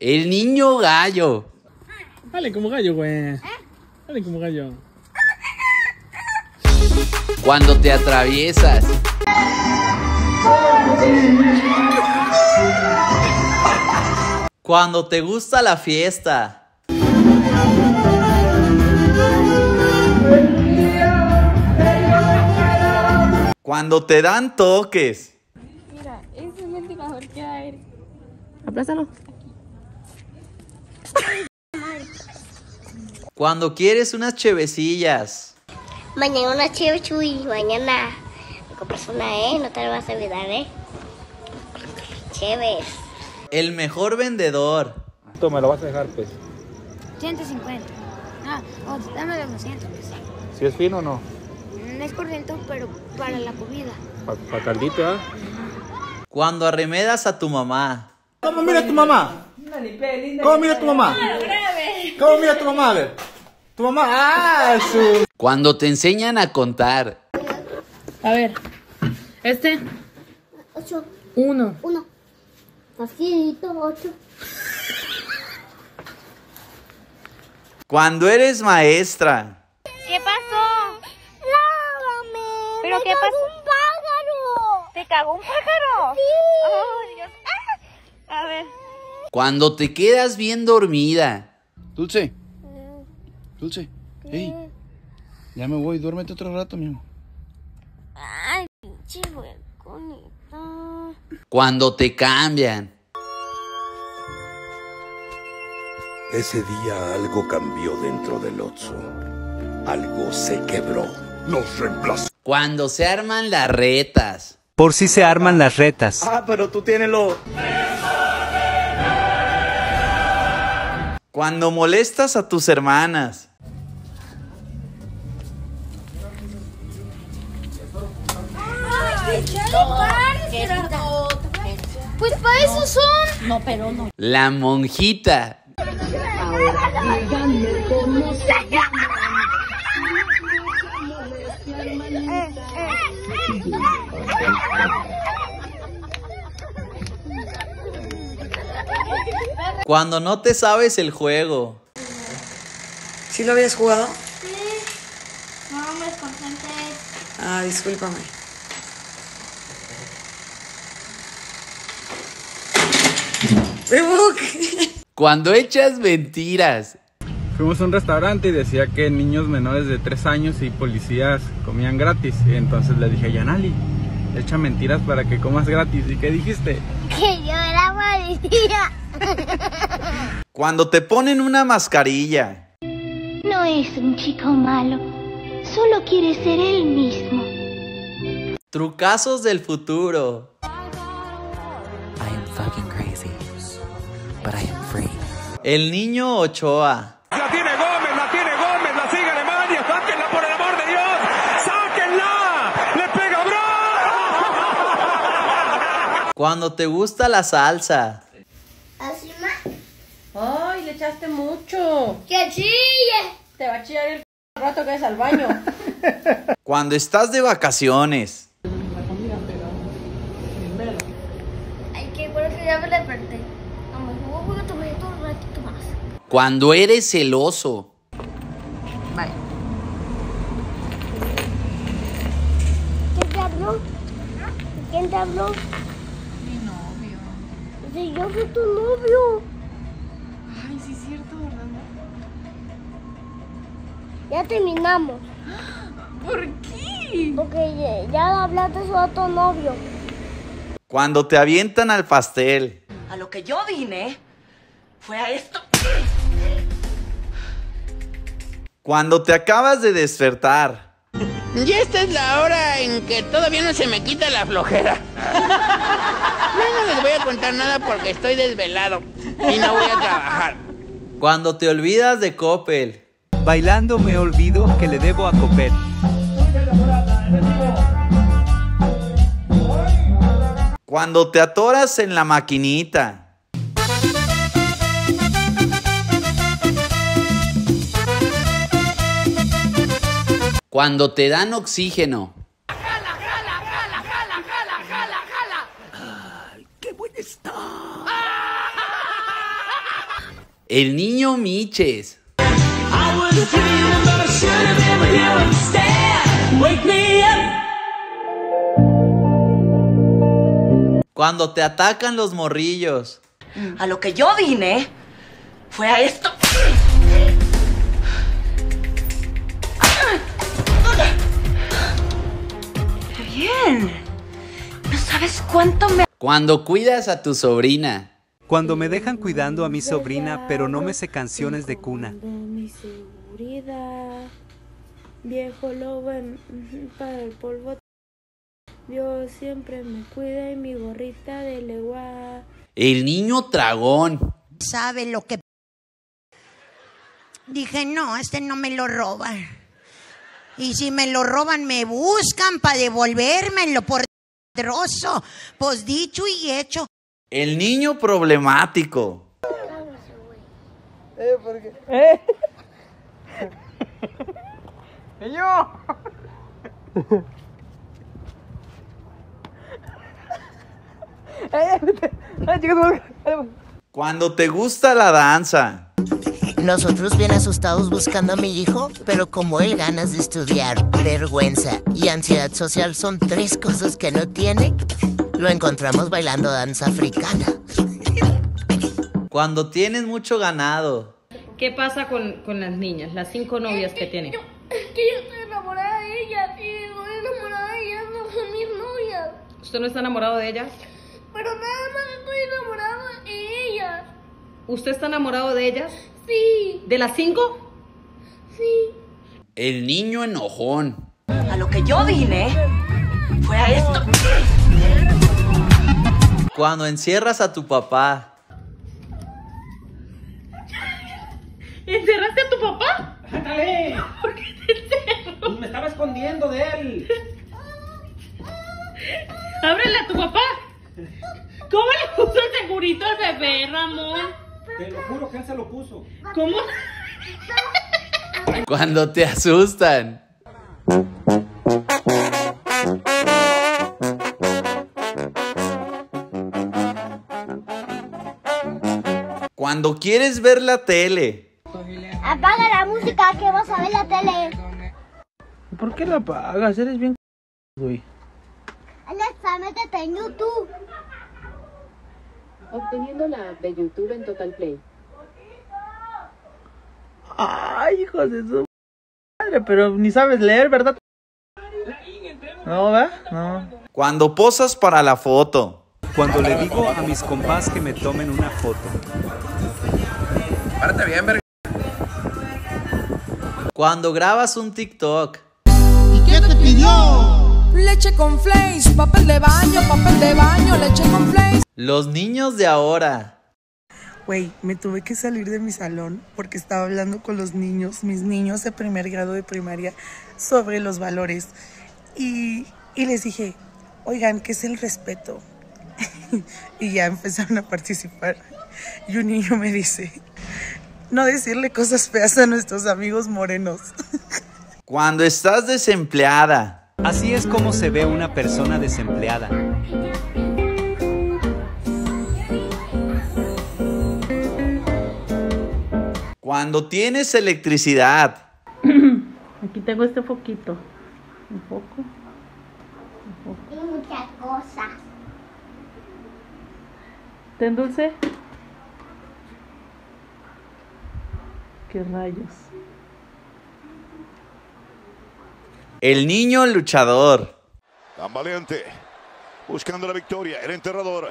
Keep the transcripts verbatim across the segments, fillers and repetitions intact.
El niño gallo. Dale como gallo, güey. Dale como gallo. Cuando te atraviesas. Cuando te gusta la fiesta. Cuando te dan toques. Mira, ese es el mejor que hay. Aplástalo. Cuando quieres unas chevecillas. Mañana una cheve, chuy. Mañana me compras una, ¿eh? No te lo vas a olvidar, ¿eh? Cheves. El mejor vendedor. Tú me lo vas a dejar, pues. ciento cincuenta. Ah, o oh, dame los doscientos, pues. ¿Si ¿Sí es fino o no? No es corriente, pero para la comida. Para pa caldita. ¿Eh? Cuando arremedas a tu mamá. ¿Cómo mira a tu mamá? ¿Cómo mira a tu mamá? ¿Cómo mira a tu mamá? A ver. Tu mamá. ¡Ah! Su... Cuando te enseñan a contar. A ver. Este. Ocho. Uno. Uno. Facilito, ocho. Cuando eres maestra. ¿Qué pasó? ¡Lávame! ¿Pero qué pasó? ¡Un pájaro! ¿Te cagó un pájaro? ¡Sí! ¡Oh, Dios! ¡Ah! A ver. Cuando te quedas bien dormida. Dulce. Dulce. Hey. Ya me voy, duérmete otro rato, mi amor. Ay, pinche hueconita. Cuando te cambian. Ese día algo cambió dentro del Otso. Algo se quebró. Nos reemplazó. Cuando se arman las retas. Por si sí se arman las retas. Ah, pero tú tienes lo... Cuando molestas a tus hermanas. Pues para eso son. No, pero no. La monjita. Cuando no te sabes el juego. ¿Sí lo habías jugado? Sí. No, me desconcentré. Ah, discúlpame. Cuando echas mentiras. Fuimos a un restaurante y decía que niños menores de tres años y policías comían gratis. Y entonces le dije a Yanali, echa mentiras para que comas gratis. ¿Y qué dijiste? Que yo era policía. Cuando te ponen una mascarilla. No es un chico malo, solo quiere ser él mismo. Trucazos del futuro. I am fucking crazy, but I am free. El niño Ochoa. La tiene Gómez, la tiene Gómez, la sigue Alemania. Sáquenla, por el amor de Dios. ¡Sáquenla! ¡Le pega, bro! Cuando te gusta la salsa. ¿Así más? ¡Ay, le echaste mucho! ¡Que chille! Te va a chillar el rato que es al baño. Cuando estás de vacaciones. La comida, pero primero. Ay, qué bueno que ya me desperté. A lo mejor voy a tomar todo un ratito más. Cuando eres celoso. Vale. ¿Quién te habló? ¿Quién te habló? Mi novio. Sí, yo soy tu novio. Ay, sí es cierto, ¿verdad? Ya terminamos. ¿Por qué? Porque ya hablaste a tu novio. Cuando te avientan al pastel. A lo que yo vine fue a esto. Cuando te acabas de despertar. Y esta es la hora en que todavía no se me quita la flojera. No, no les voy a contar nada porque estoy desvelado y no voy a trabajar. Cuando te olvidas de Coppel. Bailando me olvido que le debo a Coppel. Cuando te atoras en la maquinita. Cuando te dan oxígeno. ¡Jala, jala, jala, jala, jala, jala, jala! ¡Ay, qué buena está! El niño Miches. Cuando te atacan los morrillos. A lo que yo vine fue a esto. ¡Qué bien! No sabes cuánto me... Cuando cuidas a tu sobrina. Cuando me dejan cuidando a mi sobrina, pero no me sé canciones de cuna. Mi seguridad, viejo lobo para el polvo. Dios siempre me cuida y mi gorrita de legua. El niño tragón. Sabe lo que... Dije, no, este no me lo roban. Y si me lo roban, me buscan para devolvérmelo por trozo. Pues dicho y hecho. El niño problemático. Eh, ¿por qué? ¿Eh? ¡Niño! Cuando te gusta la danza. Nosotros bien asustados buscando a mi hijo, pero como él ganas de estudiar, vergüenza y ansiedad social son tres cosas que no tiene. Lo encontramos bailando danza africana. Cuando tienes mucho ganado. ¿Qué pasa con, con las niñas? Las cinco novias que, que tienen. Yo, que yo estoy enamorada de ellas. Y estoy enamorada de ellas, no son mis novias. ¿Usted no está enamorado de ellas? Pero nada más estoy enamorado de ellas. ¿Usted está enamorado de ellas? Sí. ¿De las cinco? Sí. El niño enojón. A lo que yo vine fue a esto. Cuando encierras a tu papá. ¿Encerraste a tu papá? ¡Ándale! ¿Por qué te encerro? Me estaba escondiendo de él. ¡Ábrele a tu papá! ¿Cómo le puso el segurito al bebé, Ramón? Te lo juro que él se lo puso. ¿Cómo? Cuando te asustan. Cuando quieres ver la tele. Apaga la música que vas a ver la tele. ¿Por qué la apagas? Eres bien c***o, güey. Alexa, métete en YouTube. Obteniendo la app de YouTube en Total Play. Ay, hijos de su madre, pero ni sabes leer, ¿verdad? No, ¿verdad? No. Cuando posas para la foto. Cuando le digo a mis compás que me tomen una foto. Párate bien, verga. Cuando grabas un TikTok. ¿Y qué te pidió? Leche con flakes, papel de baño, papel de baño, leche con flakes. Los niños de ahora. Güey, me tuve que salir de mi salón porque estaba hablando con los niños, mis niños de primer grado de primaria, sobre los valores. Y, y les dije, oigan, ¿qué es el respeto? Y ya empezaron a participar. Y un niño me dice, no decirle cosas feas a nuestros amigos morenos. Cuando estás desempleada. Así es como se ve una persona desempleada. Cuando tienes electricidad. Aquí tengo este foquito. Un poco. Un poco. Y muchas cosas. ¿Te endulce? ¿Qué rayos? El niño luchador. Tan valiente. Buscando la victoria. El enterrador.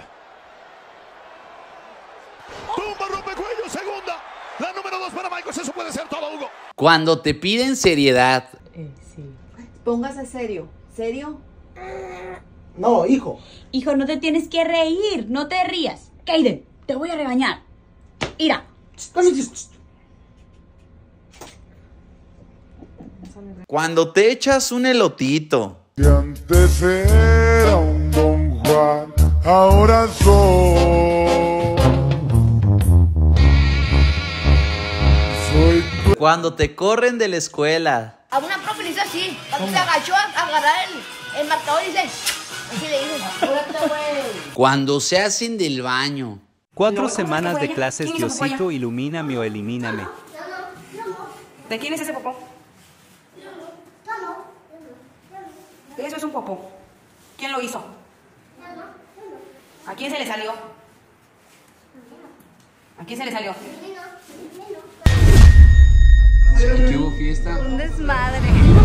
¡Tumba, rompecuello! Segunda. La número dos para Michael. Eso puede ser todo, Hugo. Cuando te piden seriedad. Eh, sí. Póngase serio. ¿Serio? No, hijo. Hijo, no te tienes que reír. No te rías. Kaiden, te voy a regañar. Ira. Cuando te echas un elotito. Que antes era un Don Juan, ahora soy. soy tu... Cuando te corren de la escuela. A una profe le dice así. Cuando se agachó a agarrar el, el marcador y dice... Cuando se hacen del baño. Cuatro semanas de clases, Diosito, ilumíname o elimíname. ¿De quién es ese popó? Eso es un popó. ¿Quién lo hizo? ¿A quién se le salió? ¿A quién se le salió? ¿Qué hubo, fiesta? Un desmadre.